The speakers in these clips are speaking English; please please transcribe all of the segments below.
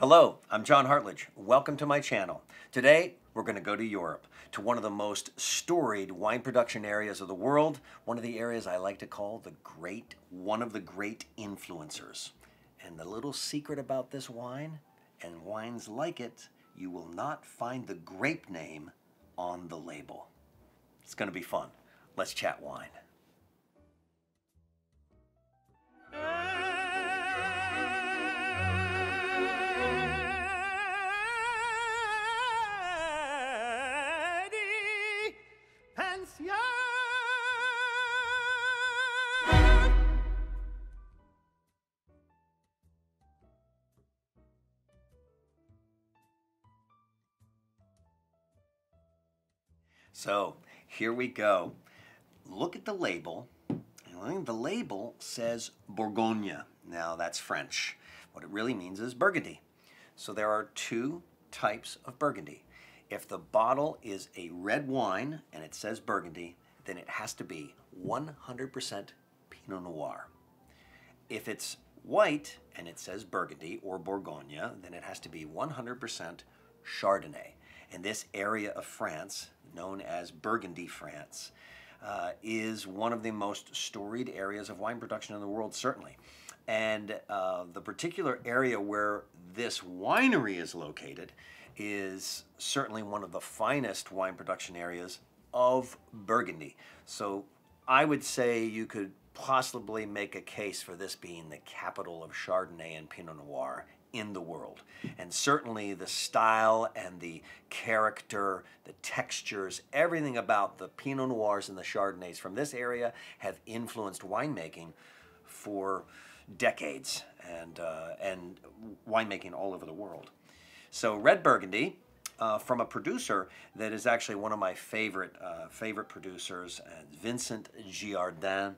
Hello, I'm John Hartlage. Welcome to my channel. Today, we're going to go to Europe, to one of the most storied wine production areas of the world, one of the areas I like to call one of the great influencers. And the little secret about this wine, and wines like it, you will not find the grape name on the label. It's going to be fun. Let's chat wine. So here we go. Look at the label. The label says Bourgogne. Now that's French. What it really means is Burgundy. So there are two types of Burgundy. If the bottle is a red wine and it says Burgundy, then it has to be 100% Pinot Noir. If it's white and it says Burgundy or Bourgogne, then it has to be 100% Chardonnay. And this area of France, known as Burgundy, France, is one of the most storied areas of wine production in the world, certainly. And the particular area where this winery is located is certainly one of the finest wine production areas of Burgundy. So I would say you could possibly make a case for this being the capital of Chardonnay and Pinot Noir in the world. And certainly the style and the character, the textures, everything about the Pinot Noirs and the Chardonnays from this area have influenced winemaking for decades and winemaking all over the world. So red Burgundy, from a producer that is actually one of my favorite producers, Vincent Girardin,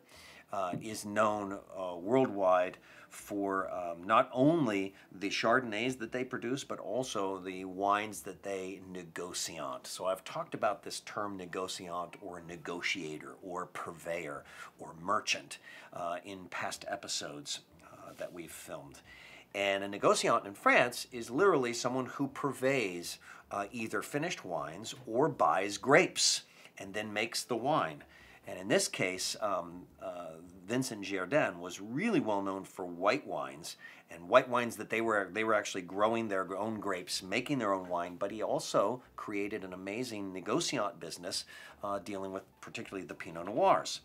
is known worldwide for not only the Chardonnays that they produce, but also the wines that they negociant. So I've talked about this term negociant or negotiator or purveyor or merchant in past episodes that we've filmed. And a negociant in France is literally someone who purveys either finished wines or buys grapes and then makes the wine. And in this case, Vincent Girardin was really well known for white wines, and white wines that they were actually growing their own grapes, making their own wine, but he also created an amazing negociant business dealing with particularly the Pinot Noirs.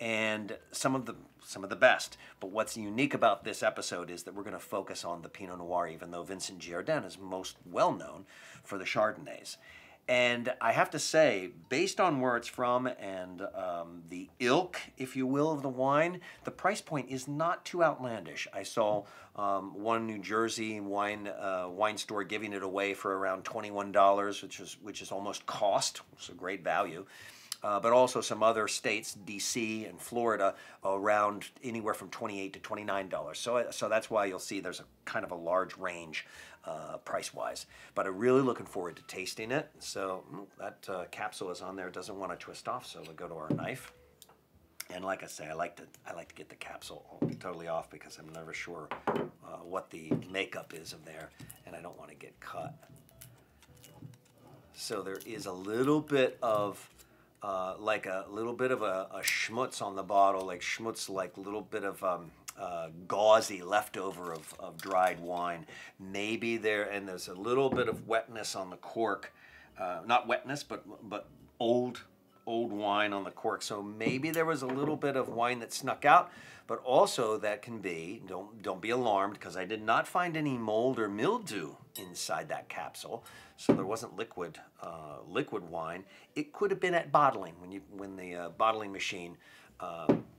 And some of the best. But what's unique about this episode is that we're going to focus on the Pinot Noir, even though Vincent Girardin is most well known for the Chardonnays. And I have to say, based on where it's from and the ilk, if you will, of the wine, the price point is not too outlandish. I saw one New Jersey wine store giving it away for around $21, which is almost cost. It's a great value. But also some other states, DC and Florida, around anywhere from $28 to $29. So that's why you'll see there's a kind of a large range price-wise. But I'm really looking forward to tasting it. So that capsule is on there. It doesn't want to twist off, so we'll go to our knife. And like I say, I like to get the capsule totally off because I'm never sure what the makeup is of there, and I don't want to get cut. So there is a little bit of a schmutz on the bottle, like a little bit of gauzy leftover of dried wine. Maybe there's a little bit of wetness on the cork. Not wetness, but old wine on the cork. So maybe there was a little bit of wine that snuck out, but also that can be, don't be alarmed, because I did not find any mold or mildew inside that capsule. So there wasn't liquid wine. It could have been at bottling, when the bottling machine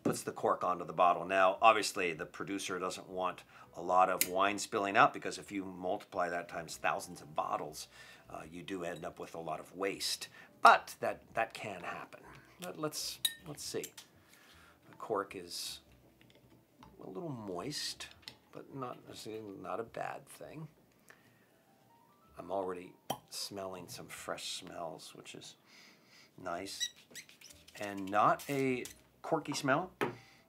puts the cork onto the bottle. Now, obviously, the producer doesn't want a lot of wine spilling out, because if you multiply that times thousands of bottles, you do end up with a lot of waste. But that can happen. But let's see. The cork is a little moist, but not a bad thing. I'm already smelling some fresh smells, which is nice. And not a corky smell,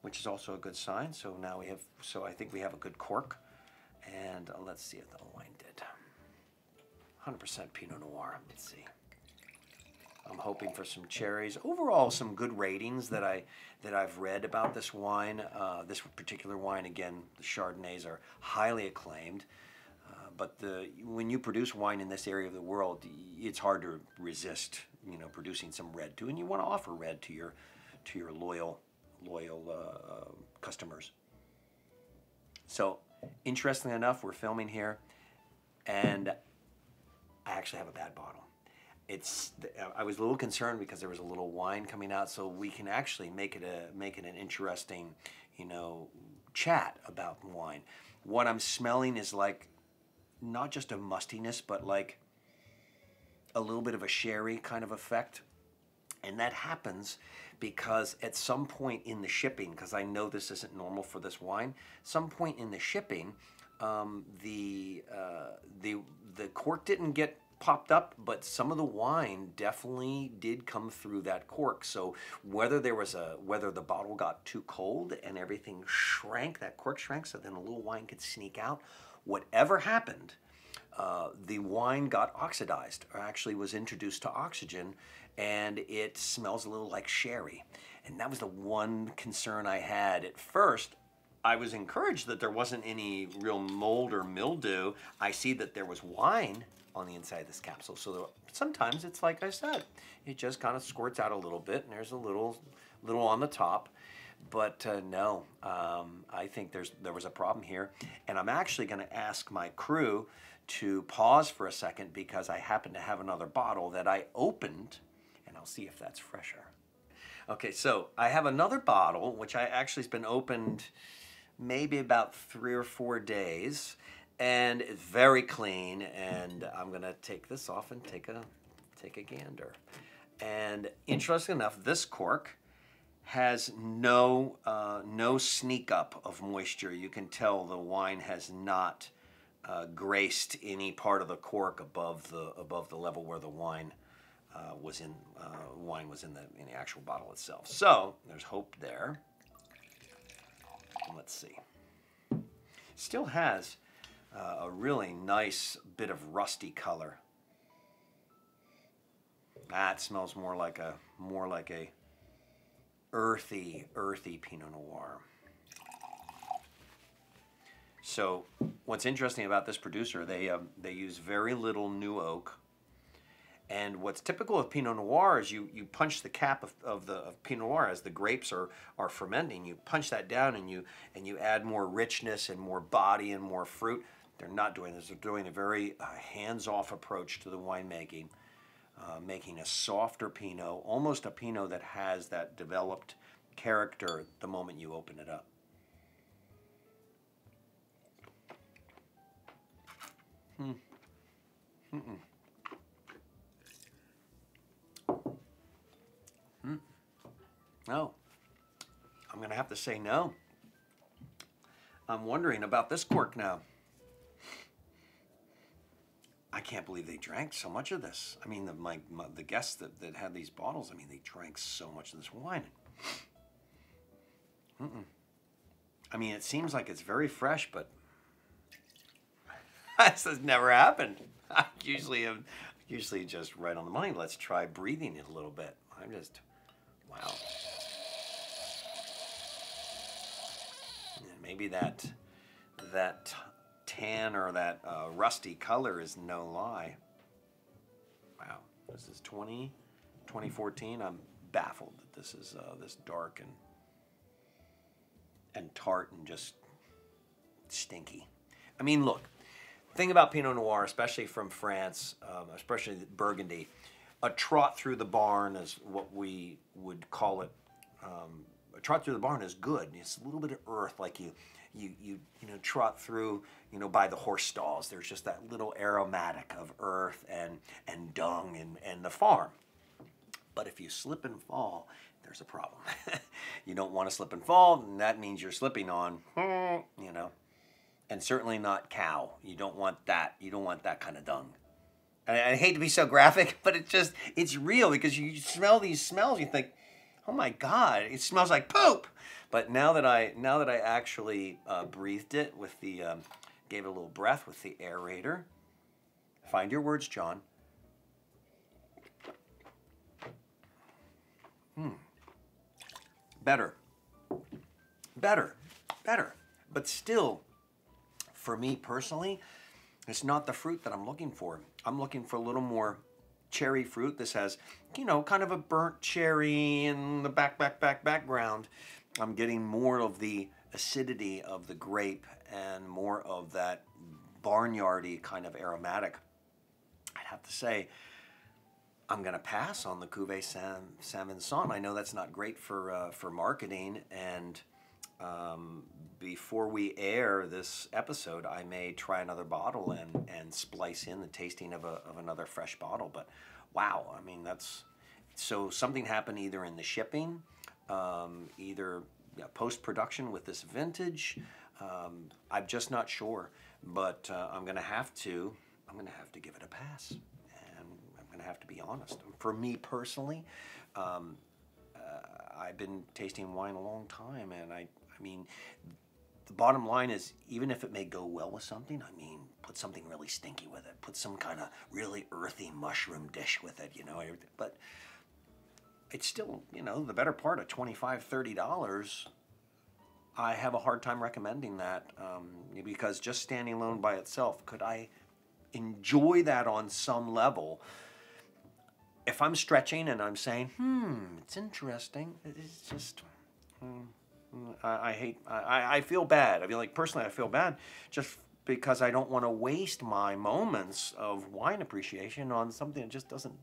which is also a good sign. So now I think we have a good cork. And let's see if the wine did. 100% Pinot Noir. Let's see. I'm hoping for some cherries. Overall, some good ratings that I've read about this wine. This particular wine, again, the Chardonnays are highly acclaimed. But when you produce wine in this area of the world, it's hard to resist, you know, producing some red too. And you want to offer red to your loyal customers. So, interestingly enough, we're filming here, and I actually have a bad bottle. I was a little concerned because there was a little wine coming out, so we can actually make it an interesting, you know, chat about wine. What I'm smelling is like not just a mustiness, but like a little bit of a sherry kind of effect, and that happens because at some point in the shipping, because I know this isn't normal for this wine, some point in the shipping, the cork didn't get popped up, but some of the wine definitely did come through that cork. So whether there was whether the bottle got too cold and everything shrank, that cork shrank, so then a little wine could sneak out. Whatever happened, the wine got oxidized, or actually was introduced to oxygen, and it smells a little like sherry. And that was the one concern I had at first. I was encouraged that there wasn't any real mold or mildew. I see that there was wine on the inside of this capsule. So sometimes it's like I said, it just kind of squirts out a little bit and there's a little on the top. But no, I think there was a problem here. And I'm actually going to ask my crew to pause for a second because I happen to have another bottle that I opened, and I'll see if that's fresher. Okay, so I have another bottle, which I actually has been opened maybe about 3 or 4 days, and it's very clean, and I'm gonna take this off and take a gander. And interesting enough, this cork has no sneak up of moisture. You can tell the wine has not graced any part of the cork above the level where the wine was in the actual bottle itself. So there's hope there. Let's see. Still has a really nice bit of rusty color. That smells more like a earthy Pinot Noir. So what's interesting about this producer, they use very little new oak. And what's typical of Pinot Noir is you punch the cap of Pinot Noir as the grapes are fermenting. You punch that down and you add more richness and more body and more fruit. They're not doing this. They're doing a very hands-off approach to the winemaking, making a softer Pinot, almost a Pinot that has that developed character the moment you open it up. No, I'm gonna have to say no. I'm wondering about this cork now. I can't believe they drank so much of this. I mean, the guests that had these bottles, I mean, they drank so much of this wine. I mean, it seems like it's very fresh, but this has never happened. I usually am just right on the money. Let's try breathing it a little bit. I'm just, wow. Maybe that tan or that rusty color is no lie. Wow, this is 2014. I'm baffled that this is this dark and tart and just stinky. I mean, look, thing about Pinot Noir, especially from France, especially Burgundy, a trot through the barn is what we would call it. A trot through the barn is good. It's a little bit of earth, like you know, trot through, you know, by the horse stalls. There's just that little aromatic of earth and dung and the farm. But if you slip and fall, there's a problem. You don't want to slip and fall, and that means you're slipping on, you know, and certainly not cow. You don't want that. You don't want that kind of dung. And I hate to be so graphic, but it's real, because you smell these smells, you think, oh my God, it smells like poop. But now that I actually breathed it with the Gave it a little breath with the aerator. Find your words, John. Better. But still, for me personally, it's not the fruit that I'm looking for. I'm looking for a little more cherry fruit. This has, you know, kind of a burnt cherry in the background. I'm getting more of the acidity of the grape and more of that barnyardy kind of aromatic. I'd have to say, I'm going to pass on the Cuvée Saint-Vincent. I know that's not great for marketing, and before we air this episode, I may try another bottle and splice in the tasting of another fresh bottle. But wow, I mean, that's, so something happened either in the shipping, either post-production with this vintage. I'm just not sure, but I'm going to have to give it a pass. I have to be honest. For me personally, I've been tasting wine a long time, and I mean, the bottom line is, even if it may go well with something, I mean, put something really stinky with it. Put some kind of really earthy mushroom dish with it, you know. But it's still, you know, the better part of $25, $30. I have a hard time recommending that because just standing alone by itself, could I enjoy that on some level? If I'm stretching and I'm saying, it's interesting, it's just, I feel bad. I mean, like, personally, I feel bad just because I don't want to waste my moments of wine appreciation on something that just doesn't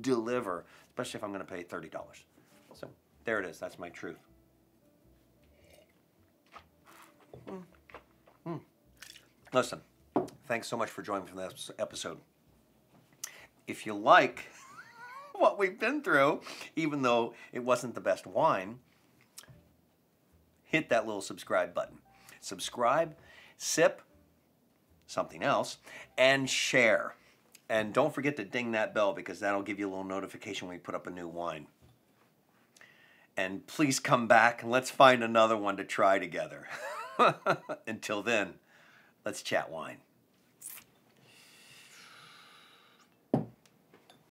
deliver, especially if I'm going to pay $30. So there it is. That's my truth. Listen, thanks so much for joining me for this episode. If you like what we've been through, even though it wasn't the best wine, hit that little subscribe button. Subscribe, sip, something else, and share. And don't forget to ding that bell, because that'll give you a little notification when we put up a new wine. And please come back and let's find another one to try together. Until then, let's chat wine.